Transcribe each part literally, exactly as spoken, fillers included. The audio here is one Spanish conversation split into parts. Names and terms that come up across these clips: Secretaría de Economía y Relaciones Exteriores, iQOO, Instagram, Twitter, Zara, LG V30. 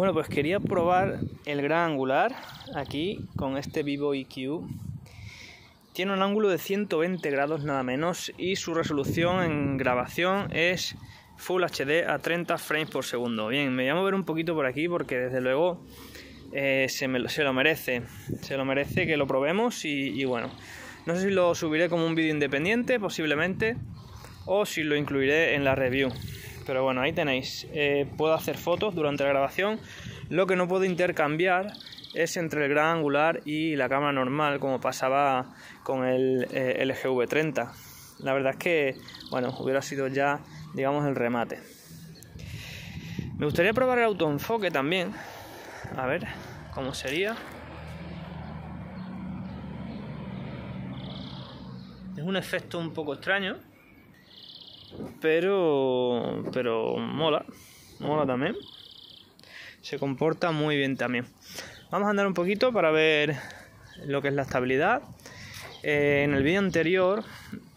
Bueno, pues quería probar el gran angular aquí con este Vivo iQOO. Tiene un ángulo de ciento veinte grados nada menos y su resolución en grabación es Full H D a treinta frames por segundo. Bien, me voy a mover un poquito por aquí porque desde luego eh, se, me, se lo merece. Se lo merece que lo probemos y, y bueno. No sé si lo subiré como un vídeo independiente posiblemente o si lo incluiré en la review. Pero bueno, ahí tenéis. Eh, puedo hacer fotos durante la grabación. Lo que no puedo intercambiar es entre el gran angular y la cámara normal, como pasaba con el eh, L G V treinta. La verdad es que, bueno, hubiera sido ya, digamos, el remate. Me gustaría probar el autoenfoque también. A ver cómo sería. Es un efecto un poco extraño, pero pero mola, mola también. Se comporta muy bien también. Vamos a andar un poquito para ver lo que es la estabilidad. Eh, en el vídeo anterior,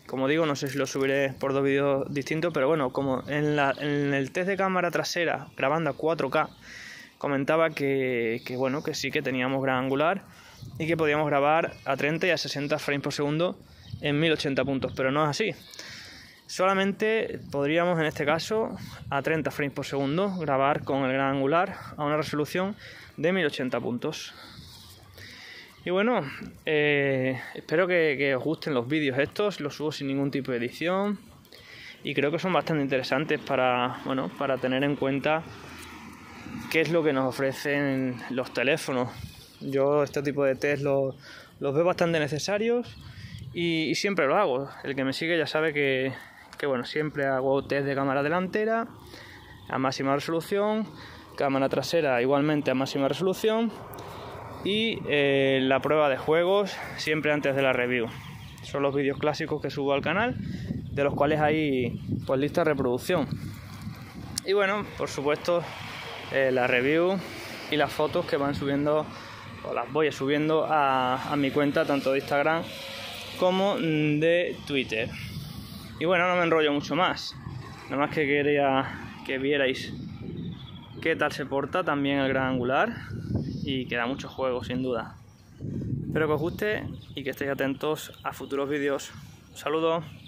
como digo, no sé si lo subiré por dos vídeos distintos, pero bueno, como en, la, en el test de cámara trasera, grabando a cuatro K, comentaba que, que bueno, que sí que teníamos gran angular y que podíamos grabar a treinta y a sesenta frames por segundo en mil ochenta puntos, pero no es así. Solamente podríamos en este caso a treinta frames por segundo grabar con el gran angular a una resolución de mil ochenta puntos. Y bueno, eh, espero que, que os gusten los vídeos estos. Los subo sin ningún tipo de edición y creo que son bastante interesantes para, bueno, para tener en cuenta qué es lo que nos ofrecen los teléfonos. Yo este tipo de test los, los veo bastante necesarios y, y siempre lo hago. El que me sigue ya sabe que... Que bueno, siempre hago test de cámara delantera a máxima resolución, cámara trasera igualmente a máxima resolución y eh, la prueba de juegos siempre antes de la review. Son los vídeos clásicos que subo al canal, de los cuales hay pues lista de reproducción. Y bueno, por supuesto, eh, la review y las fotos que van subiendo, o las voy subiendo a, a mi cuenta tanto de Instagram como de Twitter. Y bueno, no me enrollo mucho más. Nada más que quería que vierais qué tal se porta también el gran angular y que da mucho juego, sin duda. Espero que os guste y que estéis atentos a futuros vídeos. Un saludo.